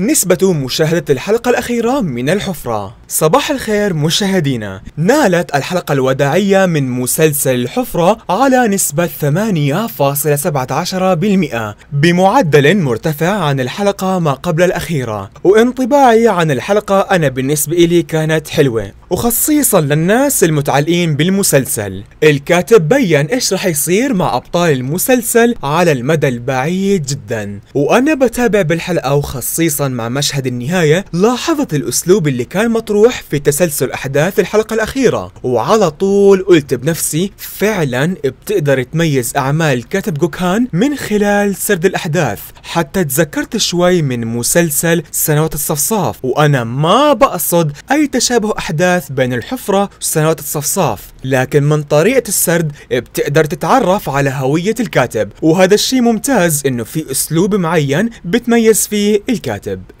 نسبة مشاهدة الحلقة الأخيرة من الحفرة. صباح الخير مشاهدينا، نالت الحلقة الوداعية من مسلسل الحفرة على نسبة 8.17% بمعدل مرتفع عن الحلقة ما قبل الأخيرة، وانطباعي عن الحلقة أنا بالنسبة إلي كانت حلوة، وخصيصا للناس المتعلقين بالمسلسل. الكاتب بيّن إيش رح يصير مع أبطال المسلسل على المدى البعيد جدا، وأنا بتابع بالحلقة وخصيصا مع مشهد النهاية لاحظت الأسلوب اللي كان مطروح في تسلسل أحداث الحلقة الأخيرة، وعلى طول قلت بنفسي فعلا بتقدر تميز أعمال كاتب جوكان من خلال سرد الأحداث. حتى تذكرت شوي من مسلسل سنوات الصفصاف، وأنا ما بقصد أي تشابه أحداث بين الحفرة وسنوات الصفصاف، لكن من طريقة السرد بتقدر تتعرف على هوية الكاتب، وهذا الشيء ممتاز إنه في أسلوب معين بتميز فيه الكاتب.